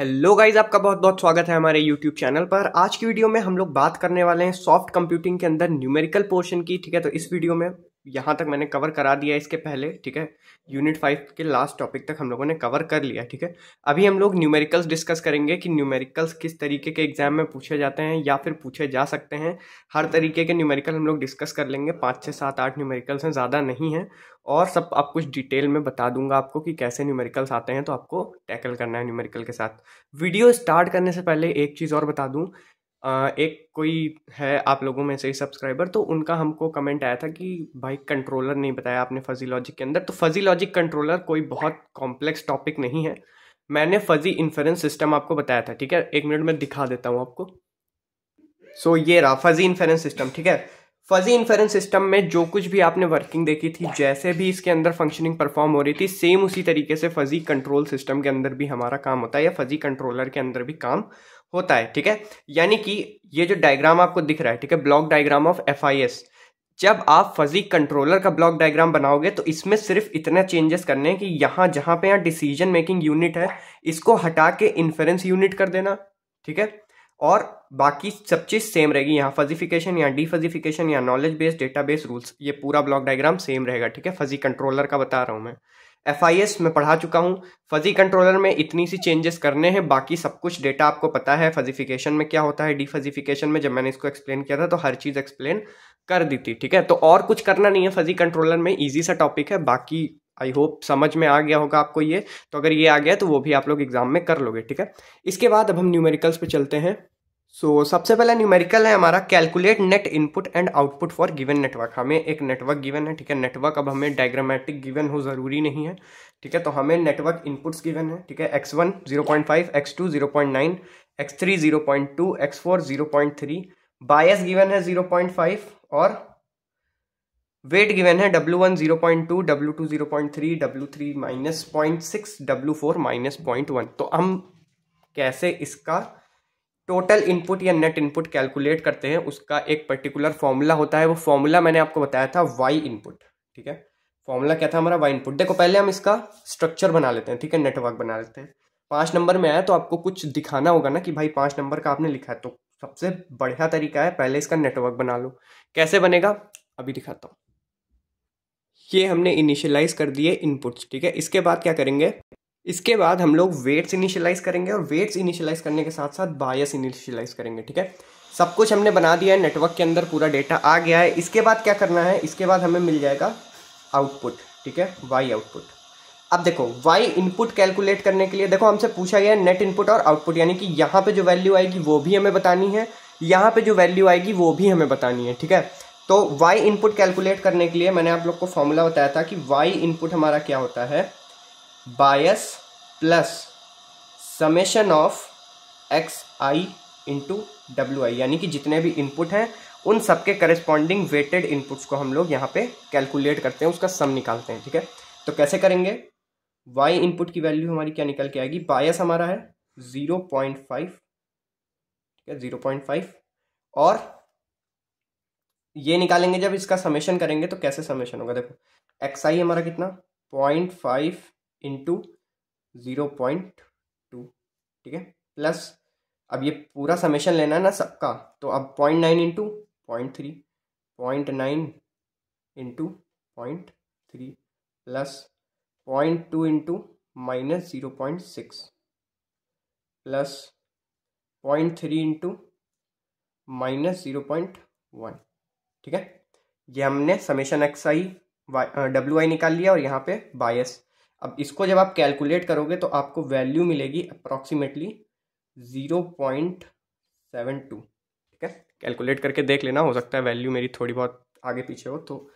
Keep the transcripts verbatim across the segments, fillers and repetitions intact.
Hello guys, आपका बहुत बहुत स्वागत है हमारे यूट्यूब चैनल पर। आज की वीडियो में हम लोग बात करने वाले हैं सॉफ्ट कंप्यूटिंग के अंदर न्यूमेरिकल पोर्शन की। ठीक है, तो इस वीडियो में यहाँ तक मैंने कवर करा दिया है इसके पहले। ठीक है, यूनिट फाइव के लास्ट टॉपिक तक हम लोगों ने कवर कर लिया। ठीक है, अभी हम लोग न्यूमेरिकल्स डिस्कस करेंगे कि न्यूमेरिकल्स किस तरीके के एग्जाम में पूछे जाते हैं या फिर पूछे जा सकते हैं। हर तरीके के न्यूमेरिकल हम लोग डिस्कस कर लेंगे। पाँच छः सात आठ न्यूमेरिकल्स हैं, ज़्यादा नहीं हैं, और सब आप कुछ डिटेल में बता दूंगा आपको कि कैसे न्यूमेरिकल्स आते हैं, तो आपको टैकल करना है न्यूमेरिकल के साथ। वीडियो स्टार्ट करने से पहले एक चीज़ और बता दूँ। एक कोई है आप लोगों में से ही सब्सक्राइबर, तो उनका हमको कमेंट आया था कि भाई कंट्रोलर नहीं बताया आपने फजी लॉजिक के अंदर। तो फजी लॉजिक कंट्रोलर कोई बहुत कॉम्प्लेक्स टॉपिक नहीं है। मैंने फजी इन्फेरेंस सिस्टम आपको बताया था। ठीक है, एक मिनट में दिखा देता हूँ आपको। सो so, ये रहा फजी इन्फेरेंस सिस्टम। ठीक है, फजी इन्फेरेंस सिस्टम में जो कुछ भी आपने वर्किंग देखी थी, जैसे भी इसके अंदर फंक्शनिंग परफॉर्म हो रही थी, सेम उसी तरीके से फजी कंट्रोल सिस्टम के अंदर भी हमारा काम होता है या फजी कंट्रोलर के अंदर भी काम होता है। ठीक है, यानी कि ये जो डायग्राम आपको दिख रहा है, ठीक है, block diagram of F I S, जब आप फजी कंट्रोलर का ब्लॉक डायग्राम बनाओगे तो इसमें सिर्फ इतने चेंजेस करने हैं कि यहाँ जहाँ पे यहाँ डिसीजन मेकिंग यूनिट है इसको हटा के इन्फेरेंस यूनिट कर देना। ठीक है, और बाकी सब चीज़ सेम रहेगी। यहाँ फजीफिकेशन, यहाँ डीफजीफिकेशन, यहाँ नॉलेज बेस, डेटाबेस, रूल्स, ये पूरा ब्लॉक डायग्राम सेम रहेगा। ठीक है, फजी कंट्रोलर का बता रहा हूँ मैं। एफ आई एस में पढ़ा चुका हूँ, फजी कंट्रोलर में इतनी सी चेंजेस करने हैं, बाकी सब कुछ डेटा आपको पता है। फजीफिकेशन में क्या होता है, डीफजीफिकेशन में जब मैंने इसको एक्सप्लेन किया था तो हर चीज़ एक्सप्लेन कर दी थी। ठीक है, तो और कुछ करना नहीं है फजी कंट्रोलर में, ईजी सा टॉपिक है। बाकी आई होप समझ में आ गया होगा आपको ये। तो अगर ये आ गया तो वो भी आप लोग एग्जाम में कर लोगे। ठीक है, इसके बाद अब हम न्यूमेरिकल्स पर चलते हैं। सो so, सबसे पहला न्यूमेरिकल है हमारा calculate net input and output for given network. हमें एक नेटवर्क गिवन है। ठीक है, नेटवर्क अब हमें डायग्रामेटिक गिवन हो ज़रूरी नहीं है। ठीक है, तो हमें नेटवर्क इनपुट्स गिवन है। ठीक है, X one zero point five X two zero point nine X three zero point two X four zero point three bias given है जीरो पॉइंट फाइव और वेट गिवन है W one zero point two W two zero point three W three minus point six W four minus point one. तो हम कैसे इसका total input या net input calculate करते हैं, उसका एक पर्टिकुलर फॉर्मूला होता है। वो फॉर्मूला मैंने आपको बताया था वाई इनपुट। ठीक है, फॉर्मूला क्या था हमारा वाई इनपुट। देखो, पहले हम इसका स्ट्रक्चर बना लेते हैं। ठीक है, नेटवर्क बना लेते हैं। पाँच नंबर में आया तो आपको कुछ दिखाना होगा ना कि भाई पाँच नंबर का आपने लिखा है, तो सबसे बढ़िया तरीका है पहले इसका नेटवर्क बना लो। कैसे बनेगा अभी दिखाता हूँ। ये हमने इनिशियलाइज कर दिए इनपुट्स। ठीक है, इसके बाद क्या करेंगे, इसके बाद हम लोग वेट्स इनिशियलाइज करेंगे और वेट्स इनिशियलाइज करने के साथ साथ बायस इनिशियलाइज करेंगे। ठीक है, सब कुछ हमने बना दिया है, नेटवर्क के अंदर पूरा डेटा आ गया है। इसके बाद क्या करना है, इसके बाद हमें मिल जाएगा आउटपुट। ठीक है, वाई आउटपुट। अब देखो, वाई इनपुट कैलकुलेट करने के लिए देखो हमसे पूछा गया है नेट इनपुट और आउटपुट, यानी कि यहाँ पर जो वैल्यू आएगी वो भी हमें बतानी है, यहाँ पर जो वैल्यू आएगी वो भी हमें बतानी है। ठीक है, तो वाई इनपुट कैलकुलेट करने के लिए मैंने आप लोग को फॉर्मूला बताया था कि वाई इनपुट हमारा क्या होता है, bias plus summation of X I into W I, यानी कि जितने भी इनपुट हैं उन सबके करस्पॉन्डिंग वेटेड इनपुट्स को हम लोग यहाँ पे कैलकुलेट करते हैं, उसका सम निकालते हैं। ठीक है, तो कैसे करेंगे, वाई इनपुट की वैल्यू हमारी क्या निकल के आएगी, बायस हमारा है ज़ीरो पॉइंट फाइव ठीक है ज़ीरो पॉइंट फाइव और ये निकालेंगे। जब इसका समेशन करेंगे तो कैसे समेशन होगा, देखो एक्स आई हमारा कितना, point five into zero point two ठीक है प्लस, अब ये पूरा समेशन लेना है ना सबका, तो अब point nine into point three point nine into point three plus point two into minus zero point six plus point three into minus zero point one. ठीक है, ये हमने summation X I W I निकाल लिया और यहाँ पे बायस। अब इसको जब आप कैलकुलेट करोगे तो आपको वैल्यू मिलेगी approximately zero point seven two. ठीक है, कैलकुलेट करके देख लेना, हो सकता है वैल्यू मेरी थोड़ी बहुत आगे पीछे हो, तो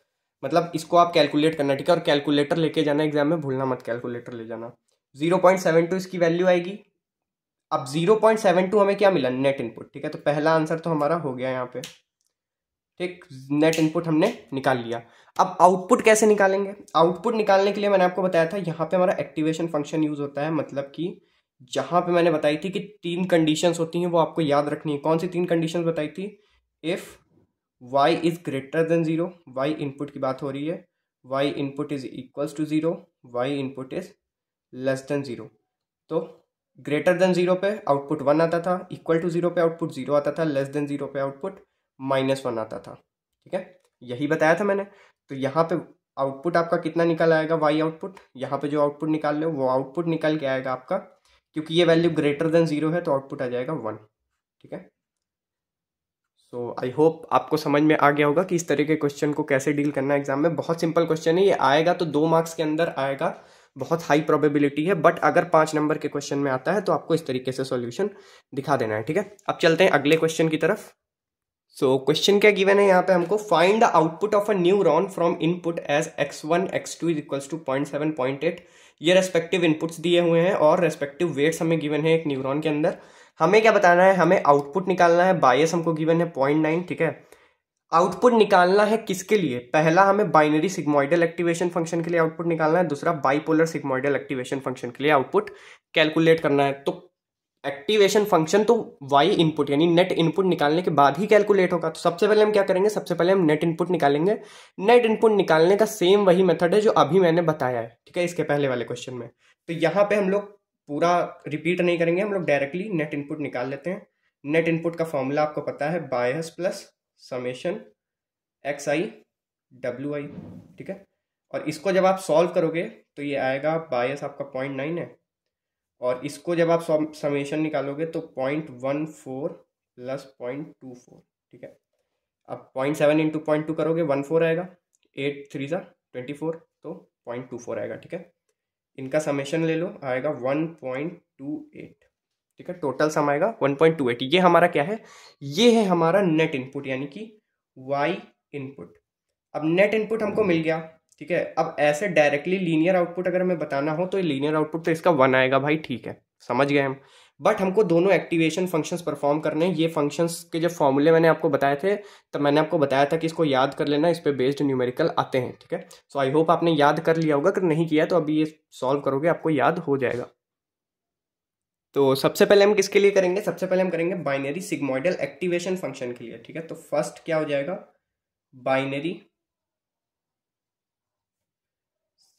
मतलब इसको आप कैलकुलेट करना। ठीक है, और कैलकुलेटर लेके जाना एग्जाम में, भूलना मत कैलकुलेटर ले जाना। ज़ीरो पॉइंट सेवन टू इसकी वैल्यू आएगी। अब ज़ीरो पॉइंट सेवन टू हमें क्या मिला, नेट इनपुट। ठीक है, तो पहला आंसर तो हमारा हो गया यहाँ पे। ठीक, नेट इनपुट हमने निकाल लिया। अब आउटपुट कैसे निकालेंगे, आउटपुट निकालने के लिए मैंने आपको बताया था यहाँ पे हमारा एक्टिवेशन फंक्शन यूज़ होता है। मतलब कि जहाँ पे मैंने बताई थी कि तीन कंडीशंस होती हैं, वो आपको याद रखनी है। कौन सी तीन कंडीशंस बताई थी, if y is greater than zero, y input की बात हो रही है, y input is equals to zero, y input is less than zero. तो ग्रेटर देन जीरो पे आउटपुट वन आता था, इक्वल टू जीरो पे आउटपुट जीरो आता था, लेस देन जीरो पे आउटपुट माइनस वन आता था। ठीक है, यही बताया था मैंने। तो यहाँ पे आउटपुट आपका कितना निकल आएगा, वाई आउटपुट। यहाँ पे जो आउटपुट निकाल लो वो आउटपुट निकल के आएगा आपका, क्योंकि ये वैल्यू ग्रेटर देन जीरो है तो आउटपुट आ जाएगा वन। ठीक है, सो आई होप आपको समझ में आ गया होगा कि इस तरह के क्वेश्चन को कैसे डील करना है एग्जाम में। बहुत सिंपल क्वेश्चन है, ये आएगा तो दो मार्क्स के अंदर आएगा, बहुत हाई प्रोबेबिलिटी है, बट अगर पाँच नंबर के क्वेश्चन में आता है तो आपको इस तरीके से सॉल्यूशन दिखा देना है। ठीक है, अब चलते हैं अगले क्वेश्चन की तरफ। सो क्वेश्चन क्या गिवन है यहाँ पे हमको, find the output of a neuron from input as X one X two is equals to point seven point eight. ये रेस्पेक्टिव इनपुट्स दिए हुए हैं और रेस्पेक्टिव वेट्स हमें गिवन है एक न्यूरॉन के अंदर। हमें क्या बताना है, हमें आउटपुट निकालना है। बायस हमको गिवन है पॉइंट नाइन। ठीक है, आउटपुट निकालना है किसके लिए, पहला हमें बाइनरी सिग्मोइडल एक्टिवेशन फंक्शन के लिए आउटपुट निकालना है, दूसरा बाइपोलर सिग्मोइडल एक्टिवेशन फंक्शन के लिए आउटपुट कैलकुलेट करना है। तो एक्टिवेशन फंक्शन तो वाई इनपुट यानी नेट इनपुट निकालने के बाद ही कैलकुलेट होगा। तो सबसे पहले हम क्या करेंगे, सबसे पहले हम नेट इनपुट निकालेंगे। नेट इनपुट निकालने का सेम वही मेथड है जो अभी मैंने बताया है। ठीक है, इसके पहले वाले क्वेश्चन में तो यहाँ पे हम लोग पूरा रिपीट नहीं करेंगे, हम लोग डायरेक्टली नेट इनपुट निकाल लेते हैं। नेट इनपुट का फॉर्मूला आपको पता है, bias plus summation X I W I. ठीक है, और इसको जब आप सॉल्व करोगे तो ये आएगा, बायस आपका पॉइंट नाइन है, और इसको जब आप समेशन निकालोगे तो point one four plus point two four. ठीक है, अब point seven into point two करोगे वन फोर आएगा, एट थ्री सा ट्वेंटी फोर तो पॉइंट टू फोर आएगा। ठीक है, इनका समेशन ले लो, आएगा वन पॉइंट टू एट। ठीक है, टोटल सम आएगा वन पॉइंट टू एट। ये हमारा क्या है, ये है हमारा नेट इनपुट यानी कि y इनपुट। अब नेट इनपुट हमको मिल गया। ठीक है, अब ऐसे डायरेक्टली लीनियर आउटपुट अगर हमें बताना हो तो लीनियर आउटपुट तो इसका वन आएगा भाई। ठीक है, समझ गए हम, बट हमको दोनों एक्टिवेशन फंक्शंस परफॉर्म करने हैं। ये फंक्शंस के जो फॉर्मूले मैंने आपको बताए थे, तब मैंने आपको बताया था कि इसको याद कर लेना, इस पर बेस्ड न्यूमेरिकल आते हैं। ठीक है, सो आई होप आपने याद कर लिया होगा, अगर नहीं किया तो अभी ये सॉल्व करोगे आपको याद हो जाएगा। तो सबसे पहले हम किसके लिए करेंगे, सबसे पहले हम करेंगे बाइनरी सिग्मोइडल एक्टिवेशन फंक्शन के लिए। ठीक है, तो फर्स्ट क्या हो जाएगा, बाइनरी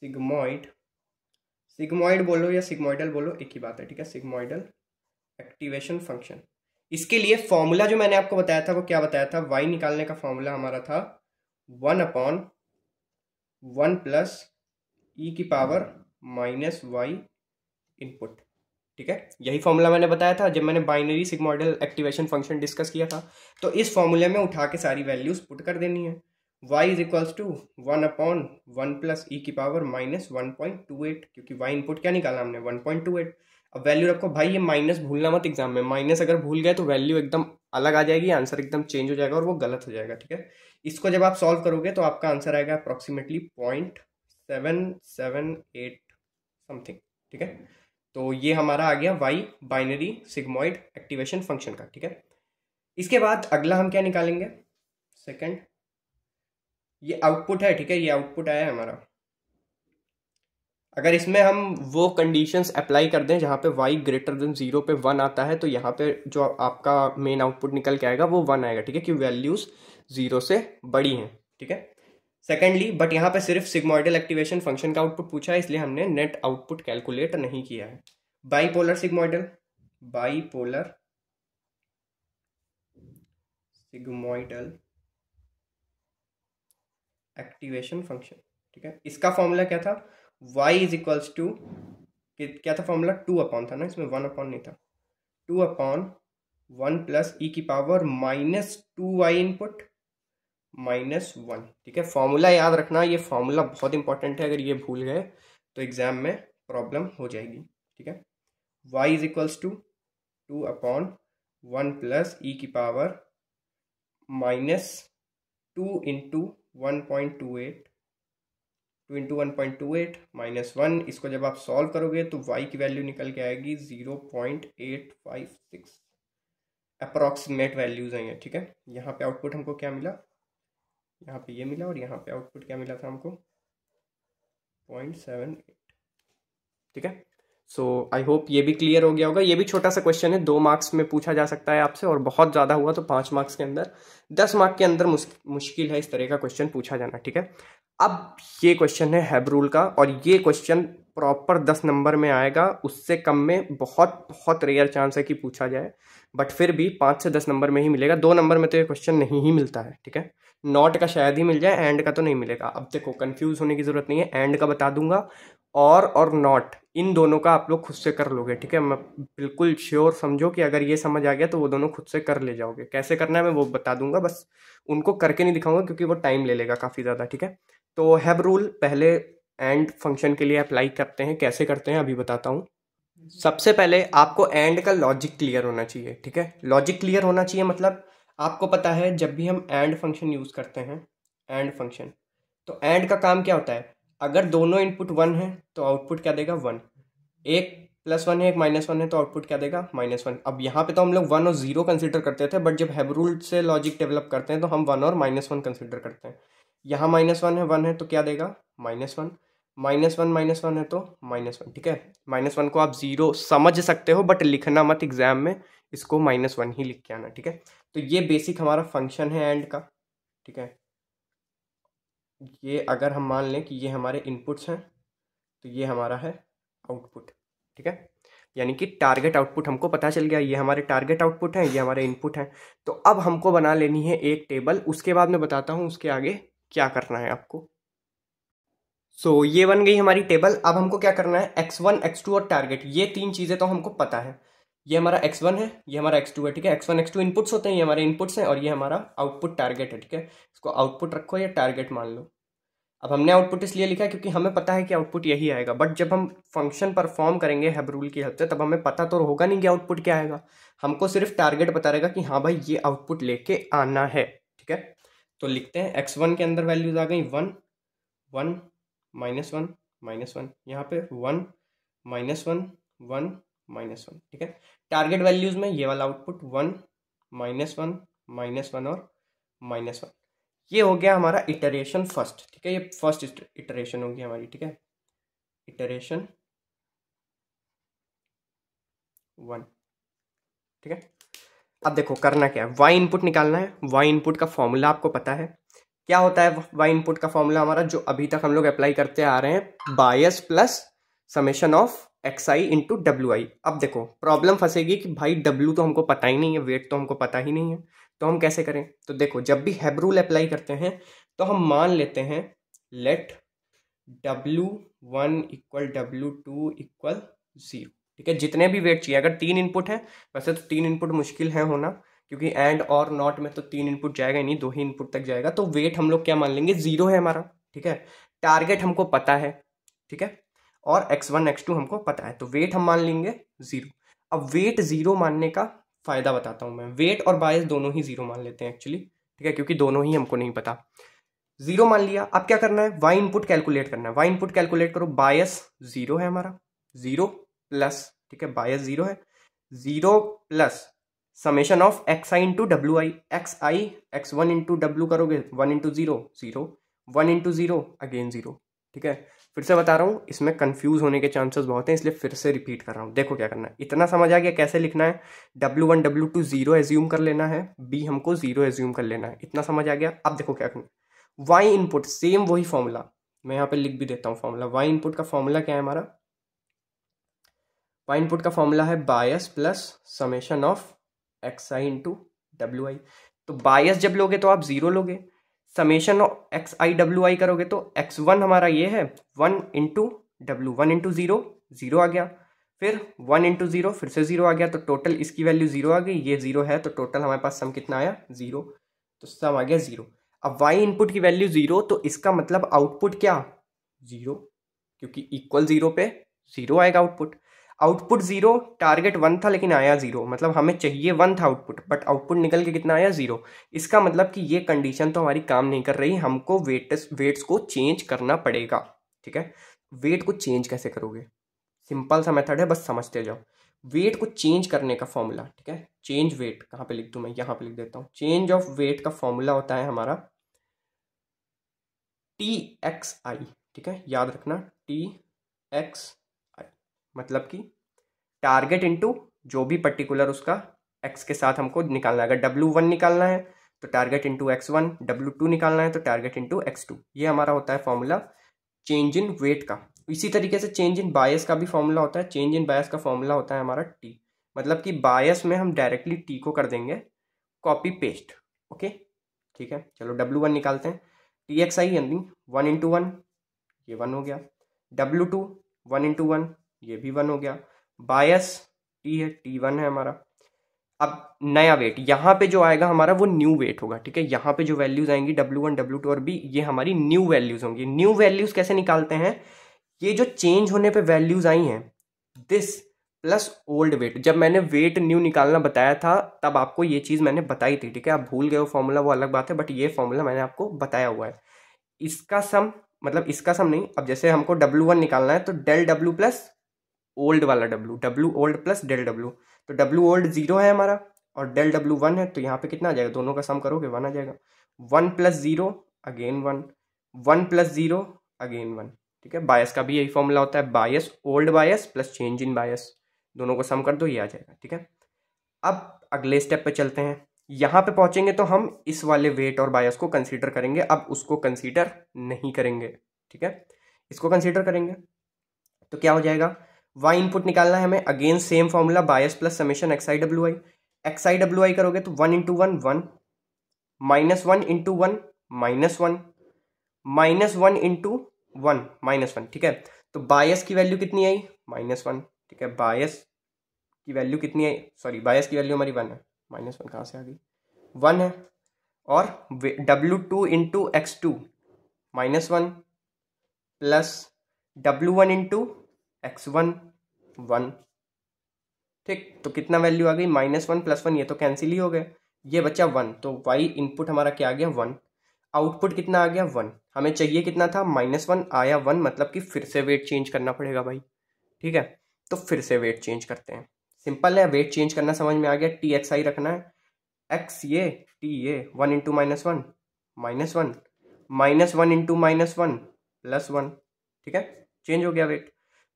सिग्मोइड, सिग्मोइड बोलो या सिग्मोइडल बोलो एक ही बात है। ठीक है, सिग्मोइडल एक्टिवेशन फंक्शन। इसके लिए फॉर्मूला जो मैंने आपको बताया था वो क्या बताया था, वाई निकालने का फॉर्मूला हमारा था one upon one plus E की पावर माइनस वाई इनपुट। ठीक है, यही फॉर्मूला मैंने बताया था जब मैंने binary sigmoidal activation function discuss किया था। तो इस फॉर्मूले में उठा के सारी वैल्यूज पुट कर देनी है। y is equals to one upon one plus E की power minus one point two eight, क्योंकि y इनपुट क्या निकाला हमने वन पॉइंट टू एट। अब वैल्यू रखो भाई, ये माइनस भूलना मत एग्जाम में, माइनस अगर भूल गए तो वैल्यू एकदम अलग आ जाएगी, आंसर एकदम चेंज हो जाएगा और वो गलत हो जाएगा। ठीक है, इसको जब आप सॉल्व करोगे तो आपका आंसर आएगा approximately point seven seven eight something. ठीक है, तो ये हमारा आ गया y binary sigmoid activation function का। ठीक है, इसके बाद अगला हम क्या निकालेंगे, सेकंड, ये आउटपुट है। ठीक है, ये आउटपुट आया है हमारा। अगर इसमें हम वो कंडीशंस अप्लाई कर दें जहाँ पे y ग्रेटर देन जीरो पे वन आता है तो यहाँ पे जो आपका मेन आउटपुट निकल के आएगा वो वन आएगा। ठीक है, कि वैल्यूज जीरो से बड़ी हैं। ठीक है, सेकेंडली, बट यहाँ पे सिर्फ सिग्मोइडल एक्टिवेशन फंक्शन का आउटपुट पूछा है, इसलिए हमने नेट आउटपुट कैलकुलेट नहीं किया है। Bipolar sigmoidal, bipolar sigmoidal activation function. ठीक है, इसका फॉर्मूला क्या था, y इज इक्वल्स टू, क्या था फॉर्मूला, टू अपॉन था ना, इसमें वन अपॉन नहीं था, two upon one plus E की power minus two Y input minus one. ठीक है, फॉर्मूला याद रखना, ये फॉर्मूला बहुत इंपॉर्टेंट है, अगर ये भूल गए तो एग्जाम में प्रॉब्लम हो जाएगी। ठीक है, y is equals to two upon one plus E की power minus two into one point two eight two into one point two eight minus one. इसको जब आप सॉल्व करोगे तो y की वैल्यू निकल के आएगी zero point eight five six, approximate values हैं ये। ठीक है, यहाँ पे आउटपुट हमको क्या मिला, यहाँ पे ये मिला, और यहाँ पे आउटपुट क्या मिला था हमको, पॉइंट सेवन एट। ठीक है, सो आई होप ये भी क्लियर हो गया होगा। ये भी छोटा सा क्वेश्चन है, दो मार्क्स में पूछा जा सकता है आपसे, और बहुत ज़्यादा हुआ तो पाँच मार्क्स के अंदर, दस मार्क के अंदर मुश्किल है इस तरह का क्वेश्चन पूछा जाना। ठीक है, अब ये क्वेश्चन है हैब रूल का, और ये क्वेश्चन प्रॉपर दस नंबर में आएगा, उससे कम में बहुत बहुत रेयर चांस है कि पूछा जाए, बट फिर भी पाँच से दस नंबर में ही मिलेगा। दो नंबर में तो ये क्वेश्चन नहीं ही मिलता है, ठीक है। नॉट का शायद ही मिल जाए, एंड का तो नहीं मिलेगा। अब देखो कंफ्यूज होने की ज़रूरत नहीं है, एंड का बता दूंगा और और नॉट, इन दोनों का आप लोग खुद से कर लोगे, ठीक है। मैं बिल्कुल श्योर समझो कि अगर ये समझ आ गया तो वो दोनों खुद से कर ले जाओगे। कैसे करना है मैं वो बता दूंगा, बस उनको करके नहीं दिखाऊंगा क्योंकि वो टाइम ले लेगा काफ़ी ज़्यादा, ठीक है। तो हैव रूल पहले एंड फंक्शन के लिए अप्लाई करते हैं, कैसे करते हैं अभी बताता हूँ। सबसे पहले आपको एंड का लॉजिक क्लियर होना चाहिए, ठीक है। लॉजिक क्लियर होना चाहिए मतलब आपको पता है जब भी हम एंड फंक्शन यूज़ करते हैं, एंड फंक्शन तो एंड का काम क्या होता है, अगर दोनों इनपुट वन है तो आउटपुट क्या देगा, वन। एक प्लस वन है, एक माइनस वन है, तो आउटपुट क्या देगा, माइनस वन। अब यहाँ पे तो हम लोग वन और जीरो कंसिडर करते थे, बट जब हैव रूल से लॉजिक डेवलप करते हैं तो हम वन और माइनस वन कंसिडर करते हैं। यहाँ माइनस वन है, वन है तो क्या देगा, minus one. Minus one minus one है तो माइनस वन, ठीक है। माइनस वन को आप जीरो समझ सकते हो, बट लिखना मत एग्जाम में, इसको माइनस वन ही लिख के आना, ठीक है। तो ये बेसिक हमारा फंक्शन है एंड का, ठीक है। ये अगर हम मान लें कि ये हमारे इनपुट्स हैं तो ये हमारा है आउटपुट, ठीक है। यानी कि टारगेट आउटपुट हमको पता चल गया, ये हमारे टारगेट आउटपुट हैं, ये हमारे इनपुट हैं। तो अब हमको बना लेनी है एक टेबल, उसके बाद मैं बताता हूँ उसके आगे क्या करना है आपको। सो so, ये बन गई हमारी टेबल। अब हमको क्या करना है, एक्स वन एक्स टू और टारगेट, ये तीन चीज़ें तो हमको पता है। ये हमारा एक्स वन है, ये हमारा एक्स टू है, ठीक है। X one X two inputs होते हैं, ये हमारे इनपुट्स हैं, और ये हमारा आउटपुट टारगेट है, ठीक है। इसको आउटपुट रखो या टारगेट मान लो। अब हमने आउटपुट इसलिए लिखा है क्योंकि हमें पता है कि आउटपुट यही आएगा, बट जब हम फंक्शन परफॉर्म करेंगे हैव रूल की हेल्प से तब हमें पता तो होगा नहीं कि आउटपुट क्या आएगा, हमको सिर्फ टारगेट पता रहेगा कि हाँ भाई ये आउटपुट लेके आना है, ठीक है। तो लिखते हैं एक्स वन के अंदर वैल्यूज आ गई one one minus one minus one, यहाँ पे one minus one one minus one, ठीक है। टारगेट वैल्यूज में ये वाला output one minus one minus one और माइनस वन, ये हो गया हमारा इटरेशन फर्स्ट, ठीक है। ये फर्स्ट इटरेशन होगी हमारी, ठीक है। इटरेशन वन, ठीक है। अब देखो करना क्या है, वाई इनपुट निकालना है। वाई इनपुट का फॉर्मूला आपको पता है क्या होता है, वाई इनपुट का फॉर्मूला हमारा जो अभी तक हम लोग अप्लाई करते आ रहे हैं, bias plus summation of X I into W I. अब देखो प्रॉब्लम फंसेगी कि भाई डब्ल्यू तो हमको पता ही नहीं है, वेट तो हमको पता ही नहीं है, तो हम कैसे करें। तो देखो जब भी हैव रूल अप्लाई करते हैं तो हम मान लेते हैं let W one equal W two equal zero, ठीक है। जितने भी वेट चाहिए, अगर तीन इनपुट हैं, वैसे तो तीन इनपुट मुश्किल है होना क्योंकि एंड और नॉट में तो तीन इनपुट जाएगा नहीं, दो ही इनपुट तक जाएगा, तो वेट हम लोग क्या मान लेंगे, जीरो है हमारा, ठीक है। टारगेट हमको पता है, ठीक है, और एक्स वन एक्स टू हमको पता है, तो वेट हम मान लेंगे जीरो। अब वेट जीरो मानने का फ़ायदा बताता हूँ मैं, वेट और बायस दोनों ही जीरो मान लेते हैं एक्चुअली, ठीक है, क्योंकि दोनों ही हमको नहीं पता। जीरो मान लिया, अब क्या करना है, वाई इनपुट कैलकुलेट करना है। वाई इनपुट कैलकुलेट करो, बायस जीरो है हमारा, जीरो प्लस, ठीक है, बायस जीरो है, zero plus summation of X I into W I, X I X one into W करोगे, one into zero zero, one into zero again zero, ठीक है। फिर से बता रहा हूँ, इसमें कंफ्यूज होने के चांसेस बहुत हैं, इसलिए फिर से रिपीट कर रहा हूँ। देखो क्या करना है, इतना समझ आ गया कैसे लिखना है। W one W two zero assume कर लेना है, बी हमको जीरो एज्यूम कर लेना है, इतना समझ आ गया। अब देखो क्या करना है, वाई इनपुट सेम वही फॉर्मूला, मैं यहाँ पे लिख भी देता हूँ फॉर्मूला। वाई इनपुट का फॉर्मूला क्या है हमारा, वाई इनपुट का फॉर्मूला है bias plus summation of X I into W I. तो बायस जब लोगे तो आप जीरो लोगे, summation X I W I करोगे तो एक्स वन हमारा ये है one into W, one into zero zero आ गया, फिर वन इंटू जीरो फिर से जीरो आ गया, तो टोटल इसकी वैल्यू जीरो आ गई, ये जीरो है, तो टोटल हमारे पास सम कितना आया, जीरो, तो सम आ गया जीरो। अब वाई इनपुट की वैल्यू जीरो, तो इसका मतलब आउटपुट क्या, जीरो, क्योंकि इक्वल जीरो पे जीरो आएगा output. Output zero, target one था लेकिन आया जीरो, मतलब हमें चाहिए वन था आउटपुट, बट आउटपुट निकल के कितना आया, जीरो। इसका मतलब कि ये कंडीशन तो हमारी काम नहीं कर रही, हमको वेट्स वेट्स को चेंज करना पड़ेगा, ठीक है। वेट को चेंज कैसे करोगे, सिंपल सा मेथड है, बस समझते जाओ। वेट को चेंज करने का फॉर्मूला, ठीक है, चेंज वेट कहाँ पे लिख दूँ मैं, यहाँ पे लिख देता हूँ। चेंज ऑफ वेट का फॉर्मूला होता है हमारा टी एक्स आई, ठीक है, याद रखना टी एक्स, मतलब कि टारगेट इंटू जो भी पर्टिकुलर उसका एक्स के साथ हमको निकालना है। अगर डब्ल्यू वन निकालना है तो target into X one, W two निकालना है तो टारगेट इंटू एक्स टू, ये हमारा होता है फॉर्मूला चेंज इन वेट का। इसी तरीके से चेंज इन बायस का भी फॉर्मूला होता है। चेंज इन बायस का फॉर्मूला होता है हमारा टी, मतलब कि बायस में हम डायरेक्टली टी को कर देंगे कॉपी पेस्ट। ओके ठीक है, चलो डब्ल्यू वन निकालते हैं। टी एक्स आई यानी वन इंटू वन, ये वन हो गया। W two one into one, ये भी वन हो गया। बायस टी है, टी वन है हमारा। अब नया वेट यहाँ पे जो आएगा हमारा वो न्यू वेट होगा। ठीक है, यहाँ पे जो वैल्यूज आएंगी डब्ल्यू वन डब्ल्यू टू और बी, ये हमारी न्यू वैल्यूज होंगी। न्यू वैल्यूज कैसे निकालते हैं, ये जो चेंज होने पे वैल्यूज आई हैं, दिस प्लस ओल्ड वेट। जब मैंने वेट न्यू निकालना बताया था तब आपको ये चीज़ मैंने बताई थी। ठीक है, आप भूल गए हो फॉर्मूला वो अलग बात है, बट ये फॉर्मूला मैंने आपको बताया हुआ है। इसका सम, मतलब इसका सम नहीं, अब जैसे हमको डब्ल्यू वन निकालना है तो डेल डब्ल्यू प्लस ओल्ड वाला W, W old plus del W. तो डब्ल्यू ओल्ड जीरो है हमारा और डेल डब्ल्यू वन है, तो यहाँ पे कितना आ जाएगा, दोनों का सम करोगे वन आ जाएगा। One plus zero again one, one plus zero again one. ठीक है, बायस का भी यही फॉर्मूला होता है, bias old bias plus change in bias, दोनों को सम कर दो, ये आ जाएगा। ठीक है, अब अगले स्टेप पे चलते हैं। यहाँ पे पहुँचेंगे तो हम इस वाले वेट और बायस को कंसीडर करेंगे, अब उसको कंसीडर नहीं करेंगे। ठीक है, इसको कंसीडर करेंगे तो क्या हो जाएगा, वाई इनपुट निकालना है हमें। Again same formula, bias plus summation X I W I. X I W I करोगे तो one into one one, minus one into one minus one, minus one into one minus one. ठीक है, तो बायस की value कितनी आई, minus one. ठीक है, बायस की वैल्यू कितनी आई, सॉरी बायस की वैल्यू हमारी वन है, माइनस वन कहाँ से आ गई, वन है। और W two into X two minus one plus W one into X one one. ठीक, तो कितना वैल्यू आ गई, माइनस वन प्लस वन, ये तो कैंसिल ही हो गए, ये बचा वन। तो वाई इनपुट हमारा क्या आ गया, वन। आउटपुट कितना आ गया, वन। हमें चाहिए कितना था, माइनस वन, आया वन, मतलब कि फिर से वेट चेंज करना पड़ेगा भाई। ठीक है, तो फिर से वेट चेंज करते हैं, सिंपल है, वेट चेंज करना समझ में आ गया। टी एक्स आई रखना है, एक्स ये टी ये, one into minus one minus one, minus one into minus one plus one. ठीक है, चेंज हो गया वेट।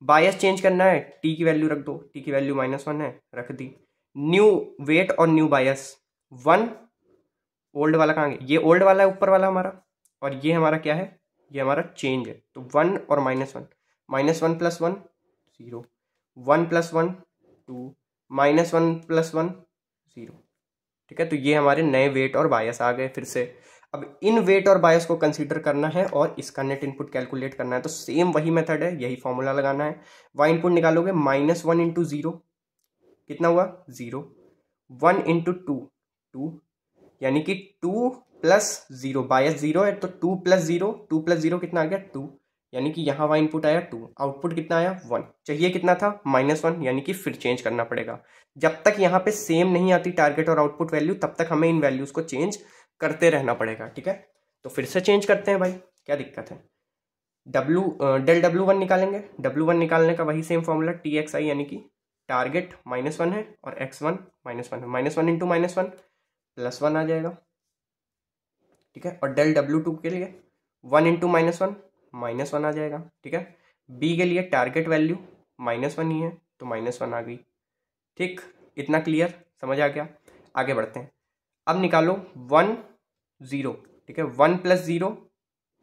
बायस चेंज करना है, टी की वैल्यू रख दो, टी की वैल्यू माइनस वन है, रख दी। न्यू वेट और न्यू बायस, वन ओल्ड वाला कहाँ गया, ये ओल्ड वाला है ऊपर वाला हमारा, और ये हमारा क्या है, ये हमारा चेंज है। तो वन और minus one, minus one plus one zero, one plus one two, minus one plus one zero. ठीक है, तो ये हमारे नए वेट और बायस आ गए फिर से। अब इन वेट और बायस को कंसीडर करना है और इसका नेट इनपुट कैलकुलेट करना है। तो सेम वही मेथड है, यही फॉर्मूला लगाना है। वाई इनपुट निकालोगे, माइनस वन इंटू ज़ीरो कितना हुआ, zero, one into two two, यानी कि two plus zero, bias zero है तो two plus zero, two plus zero कितना आ गया, टू, यानी कि यहाँ वाई इनपुट आया टू। आउटपुट कितना आया, वन। चाहिए कितना था, माइनस वन, यानी कि फिर चेंज करना पड़ेगा। जब तक यहाँ पे सेम नहीं आती टारगेट और आउटपुट वैल्यू, तब तक हमें इन वैल्यूज़ को चेंज करते रहना पड़ेगा। ठीक है, तो फिर से चेंज करते हैं भाई, क्या दिक्कत है। डब्ल्यू डेल डब्ल्यू वन निकालेंगे, डब्ल्यू वन निकालने का वही same formula, T X I यानी कि टारगेट माइनस वन है और एक्स वन माइनस वन है, minus one into minus one plus one आ जाएगा। ठीक है, और डेल डब्ल्यू टू के लिए one into minus one minus one आ जाएगा। ठीक है, बी के लिए टारगेट वैल्यू माइनस वन ही है तो माइनस वन आ गई। ठीक, इतना क्लियर, समझ आ गया, आगे बढ़ते हैं। अब निकालो वन ज़ीरो, ठीक है, one plus zero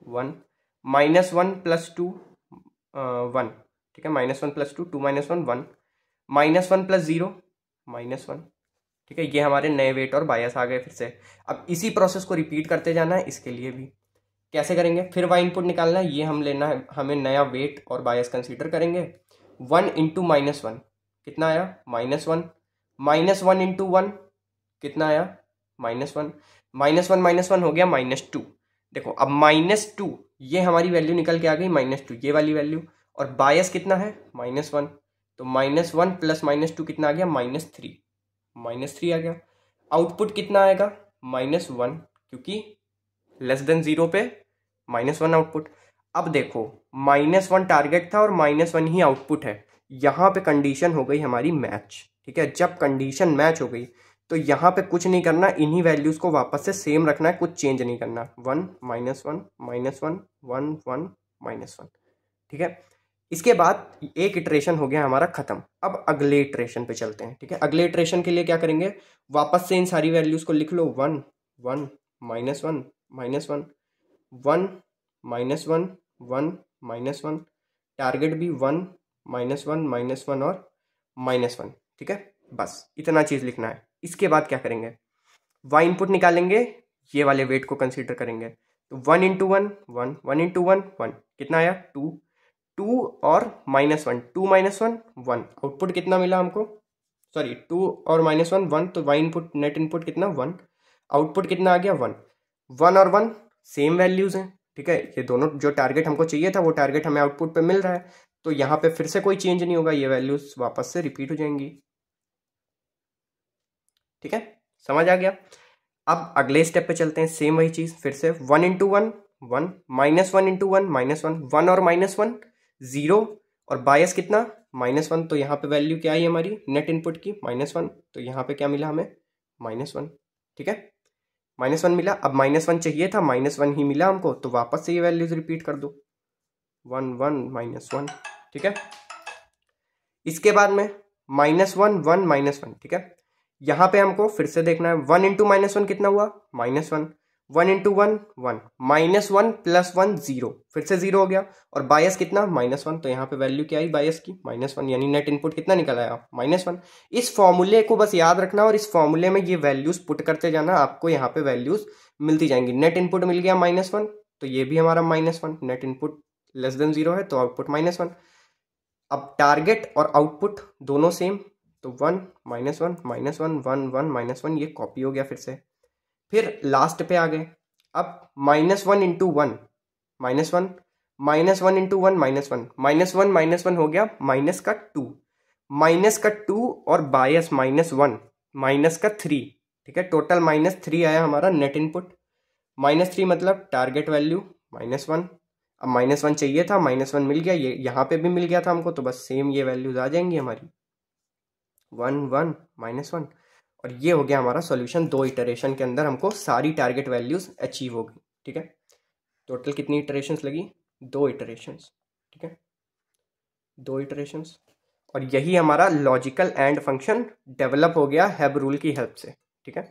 one, minus one plus two one, ठीक है, minus one plus two two minus one one, minus one plus zero minus one. ठीक है, ये हमारे नए वेट और बायस आ गए फिर से। अब इसी प्रोसेस को रिपीट करते जाना है, इसके लिए भी कैसे करेंगे, फिर वाई इनपुट निकालना है, ये हम लेना है, हमें नया वेट और बायस कंसिडर करेंगे। वन इंटू माइनस वन कितना आया, minus one, minus one into one कितना आया, minus one, minus one minus one हो गया माइनस टू। देखो अब माइनस टू, ये हमारी वैल्यू निकल के आ गई माइनस टू, ये वाली वैल्यू। और बायस कितना है, माइनस वन, तो minus one plus minus two कितना आ गया, माइनस थ्री, माइनस थ्री आ गया। आउटपुट कितना आएगा, माइनस वन, क्योंकि लेस देन ज़ीरो पे माइनस वन आउटपुट। अब देखो माइनस वन टारगेट था और माइनस वन ही आउटपुट है, यहाँ पे कंडीशन हो गई हमारी मैच। ठीक है, जब कंडीशन मैच हो गई तो यहाँ पे कुछ नहीं करना, इन्हीं वैल्यूज़ को वापस से सेम रखना है, कुछ चेंज नहीं करना। One minus one minus one one one minus one. ठीक है, इसके बाद एक इटरेशन हो गया हमारा ख़त्म। अब अगले इटरेशन पे चलते हैं। ठीक है, अगले इटरेशन के लिए क्या करेंगे, वापस से इन सारी वैल्यूज़ को लिख लो, one one minus one minus one, one minus one one minus one target भी one minus one minus one और माइनस वन, ठीक है, बस इतना चीज़ लिखना है। इसके बाद क्या करेंगे, वाई इनपुट निकालेंगे, ये वाले वेट को कंसीडर करेंगे, तो one into one one, one into one one, कितना आया टू, टू और minus one, two minus one one, output कितना मिला हमको, सॉरी टू और माइनस वन वन, तो वाई इनपुट नेट इनपुट कितना वन, आउटपुट कितना आ गया वन, वन और वन सेम वैल्यूज़ हैं, ठीक है, ये दोनों जो टारगेट हमको चाहिए था वो टारगेट हमें आउटपुट पे मिल रहा है, तो यहाँ पे फिर से कोई चेंज नहीं होगा, ये वैल्यूज वापस से रिपीट हो जाएंगी, ठीक है, समझ आ गया। अब अगले स्टेप पे चलते हैं, सेम वही चीज़ फिर से one into one one, minus one into one minus one, one और माइनस वन जीरो, और बायस कितना माइनस वन, तो यहाँ पे वैल्यू क्या आई हमारी नेट इनपुट की माइनस वन, तो यहाँ पे क्या मिला हमें माइनस वन, ठीक है, माइनस वन मिला। अब माइनस वन चाहिए था, माइनस वन ही मिला हमको, तो वापस से ये वैल्यूज रिपीट कर दो, वन वन माइनस वन, ठीक है। इसके बाद में minus one one minus one, ठीक है, यहाँ पे हमको फिर से देखना है वन इंटू माइनस वन कितना हुआ minus one, one into one one, minus one plus one zero, फिर से जीरो हो गया, और बायस कितना माइनस वन, तो यहाँ पे वैल्यू क्या आई बायस की माइनस वन, यानी नेट इनपुट कितना निकल आया माइनस वन। इस फॉर्मूले को बस याद रखना और इस फॉर्मूले में ये वैल्यूज पुट करते जाना, आपको यहाँ पे वैल्यूज मिलती जाएंगी। नेट इनपुट मिल गया माइनस वन, तो ये भी हमारा minus one, net input less than zero है तो आउटपुट माइनस वन। अब टारगेट और आउटपुट दोनों सेम, तो one minus one minus one one one minus one, ये कॉपी हो गया फिर से। फिर लास्ट पे आ गए, अब minus one into one minus one, minus one into one minus one, minus one minus one हो गया माइनस का टू, माइनस का टू और बायस माइनस वन, माइनस का थ्री, ठीक है, टोटल माइनस थ्री आया हमारा नेट इनपुट। माइनस थ्री मतलब टारगेट वैल्यू माइनस वन, अब माइनस वन चाहिए था माइनस वन मिल गया, ये यहाँ पे भी मिल गया था हमको, तो बस सेम ये वैल्यूज आ जाएंगी हमारी वन वन माइनस वन, और ये हो गया हमारा सॉल्यूशन। दो इटरेशन के अंदर हमको सारी टारगेट वैल्यूज अचीव हो गई, ठीक है, टोटल कितनी इटरेशंस लगी, दो इटरेशंस, ठीक है, दो इटरेशंस, और यही हमारा लॉजिकल एंड फंक्शन डेवलप हो गया हैब रूल की हेल्प से, ठीक है।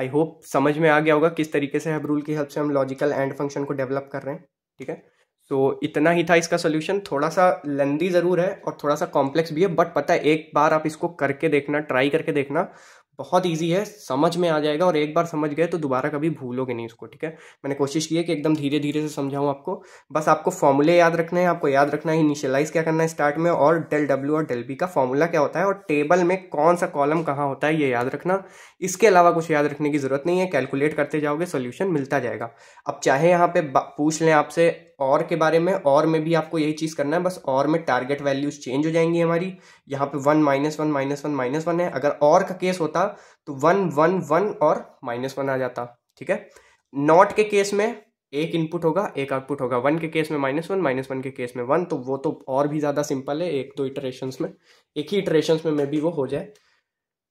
आई होप समझ में आ गया होगा किस तरीके से हैब रूल की हेल्प से हम लॉजिकल एंड फंक्शन को डेवलप कर रहे हैं, ठीक है। तो इतना ही था इसका सोल्यूशन, थोड़ा सा लेंदी ज़रूर है और थोड़ा सा कॉम्प्लेक्स भी है, बट पता है एक बार आप इसको करके देखना, ट्राई करके देखना, बहुत इजी है, समझ में आ जाएगा, और एक बार समझ गए तो दोबारा कभी भूलोगे नहीं इसको, ठीक है। मैंने कोशिश की है कि एकदम धीरे धीरे से समझाऊँ आपको, बस आपको फॉर्मूले याद रखने हैं, आपको याद रखना है इनिशियलाइज़ क्या करना है स्टार्ट में, और डेल डब्ल्यू और डेल बी का फॉर्मूला क्या होता है, और टेबल में कौन सा कॉलम कहाँ होता है ये याद रखना, इसके अलावा कुछ याद रखने की ज़रूरत नहीं है। कैलकुलेट करते जाओगे सोल्यूशन मिलता जाएगा। अब चाहे यहाँ पे पूछ लें आपसे और के बारे में, और में भी आपको यही चीज़ करना है, बस और में टारगेट वैल्यूज चेंज हो जाएंगी हमारी, यहाँ पे one minus one minus one minus one है, अगर और का केस होता तो वन वन वन और माइनस वन आ जाता, ठीक है। नॉट के केस में एक इनपुट होगा एक आउटपुट होगा, वन के केस में माइनस वन माइनस वन के केस में वन, तो वो तो और भी ज़्यादा सिंपल है, एक दो इटरेशंस में, एक ही इटरेशंस में मे बी वो हो जाए,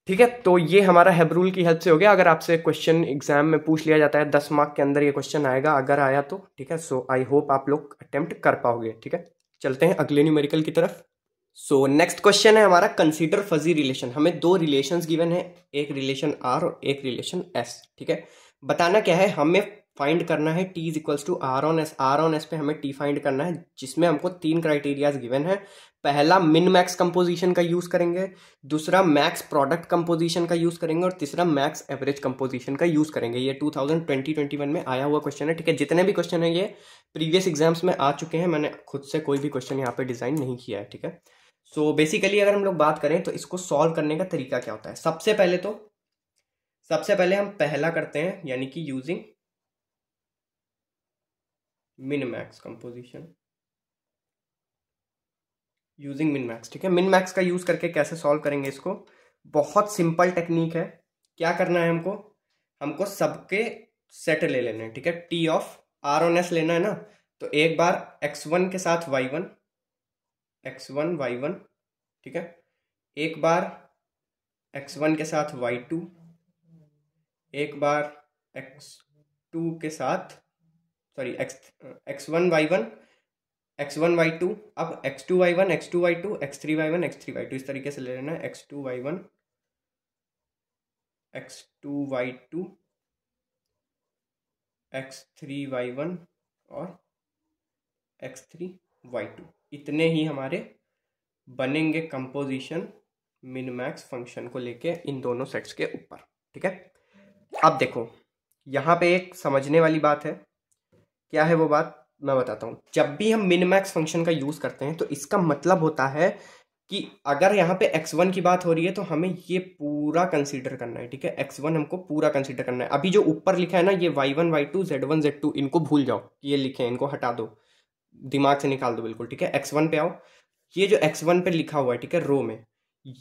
ठीक है। तो ये हमारा हैब रूल की हेल्प से हो गया। अगर आपसे क्वेश्चन एग्जाम में पूछ लिया जाता है दस मार्क के अंदर ये क्वेश्चन आएगा, अगर आया तो, ठीक है। सो आई होप आप लोग अटेम्प्ट कर पाओगे, ठीक है। चलते हैं अगले न्यूमेरिकल की तरफ। सो नेक्स्ट क्वेश्चन है हमारा, कंसीडर फजी रिलेशन। हमें दो रिलेशंस गिवन है, एक रिलेशन आर और एक रिलेशन एस, ठीक है। बताना क्या है, हमें फाइंड करना है T is equals to R on S, R on S पे हमें टी फाइंड करना है, जिसमें हमको तीन क्राइटेरियाज गिवन है। पहला मिन मैक्स कंपोजिशन का यूज़ करेंगे, दूसरा मैक्स प्रोडक्ट कंपोजिशन का यूज़ करेंगे, और तीसरा मैक्स एवरेज कंपोजिशन का यूज़ करेंगे। ये टू थाउजेंड ट्वेंटी वन में आया हुआ क्वेश्चन है, ठीक है। जितने भी क्वेश्चन है ये प्रीवियस एग्जाम्स में आ चुके हैं, मैंने खुद से कोई भी क्वेश्चन यहाँ पे डिज़ाइन नहीं किया है, ठीक है। सो बेसिकली अगर हम लोग बात करें तो इसको सॉल्व करने का तरीका क्या होता है, सबसे पहले तो सबसे पहले हम पहला करते हैं, यानी कि using min max composition, using min max, ठीक है। मिन मैक्स का यूज़ करके कैसे सॉल्व करेंगे इसको, बहुत सिंपल टेक्निक है। क्या करना है हमको, हमको सबके सेट ले लेने हैं, ठीक है। T of R on S लेना है ना, तो एक बार एक्स वन के साथ Y one, X one Y one, ठीक है, एक बार एक्स वन के साथ वाई टू, एक बार एक्स टू के साथ sorry X X one Y one X one Y two, अब X two Y one X two Y two X three Y one X three Y two, इस तरीके से ले लेना है। X two Y one X two Y two X three Y one और X three Y two, इतने ही हमारे बनेंगे कंपोजिशन मिन मैक्स फंक्शन को लेके इन दोनों सेट्स के ऊपर। ठीक है, अब देखो यहाँ पे एक समझने वाली बात है, क्या है वो बात मैं बताता हूँ। जब भी हम मिन मैक्स फंक्शन का यूज़ करते हैं तो इसका मतलब होता है कि अगर यहाँ पे एक्स वन की बात हो रही है तो हमें ये पूरा कंसीडर करना है। ठीक है, एक्स वन हमको पूरा कंसीडर करना है। अभी जो ऊपर लिखा है ना, ये Y one, Y two, Z one, Z two, इनको भूल जाओ, ये लिखे इनको हटा दो, दिमाग से निकाल दो बिल्कुल। ठीक है, एक्स वन पे आओ, ये जो एक्स वन पे लिखा हुआ है ठीक है रो में,